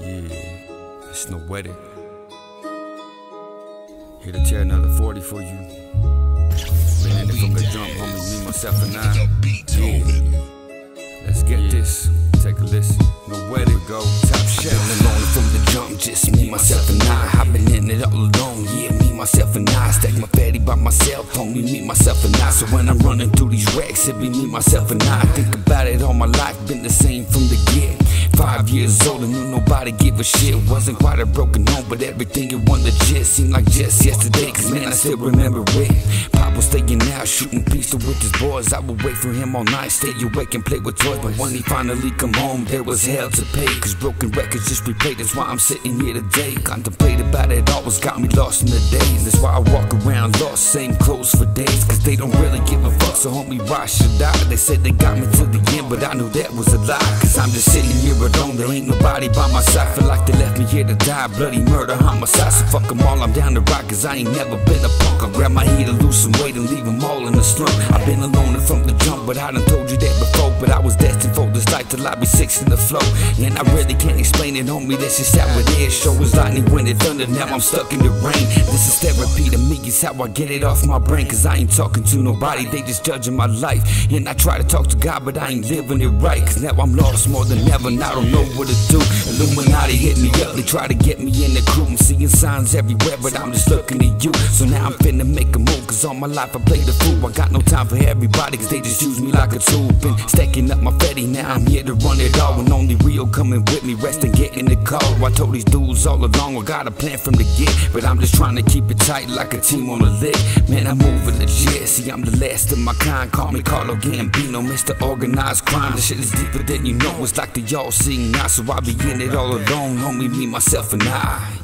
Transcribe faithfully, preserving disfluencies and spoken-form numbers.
Yeah, it's no wedding. Here to tear another forty for you. Been in it from the jump, homie, me, myself, and I. Yeah. Let's get yeah. this, take a listen. Nowhere to go, top shelf. Been alone from the jump, just me, myself, and I. I've been in it all alone, yeah, me, myself, and I. Stack my fatty by myself, homie, me, myself, and I. So when I'm running through these racks, it be me, myself, and I. Think about it all my life, been the same from the get. Five years old and knew nobody give a shit. Wasn't quite a broken home, but everything it won legit. Seemed like just yesterday, cause man I still remember it. Pop was staying out, shooting pizza with his boys. I would wait for him all night, stay awake and play with toys. But when he finally come home, there was hell to pay, cause broken records just replayed, that's why I'm sitting here today. Contemplate about it always got me lost in the days. That's why I walk around lost, same clothes for days, cause they don't really give a fuck, so homie why should I? They said they got me to the end, but I knew that was a lie, cause I'm just sitting here alone, there ain't nobody by my side. Feel like they left me here to die, bloody murder, homicide. So fuck them all, I'm down to rock, cause I ain't never been a punk. I grab my heat to lose some weight and leave them all in the slump. I've been alone and from the jump, but I done told you that before. But I was destined for this life till I be six in the flow. And I really can't explain it, homie, that's just how it is. Show was lightning when it thundered, now I'm stuck in the rain. This is therapy to me, it's how I get it off my brain. Cause I ain't talking to nobody, they just judging my life. And I try to talk to God, but I ain't living it right. Cause now I'm lost more than ever, I don't know what to do. Illuminati hit me up, they try to get me in the crew. I'm seeing signs everywhere, but I'm just looking at you. So now I'm finna make a move, cause all my life I played the fool. I got no time for everybody, cause they just use me like a tool. Been stacking up my fatty, now I'm here to run it all. And only real coming with me, rest and get in the car. I told these dudes all along, I got a plan from the get. But I'm just trying to keep it tight like a team on a lick. Man, I'm moving legit, see I'm the last of my kind. Call me Carlo Gambino, Mister Organized Crime. This shit is deeper than you know, it's like the y'all seeing now, so I be in it all alone, homie, me, myself, and I.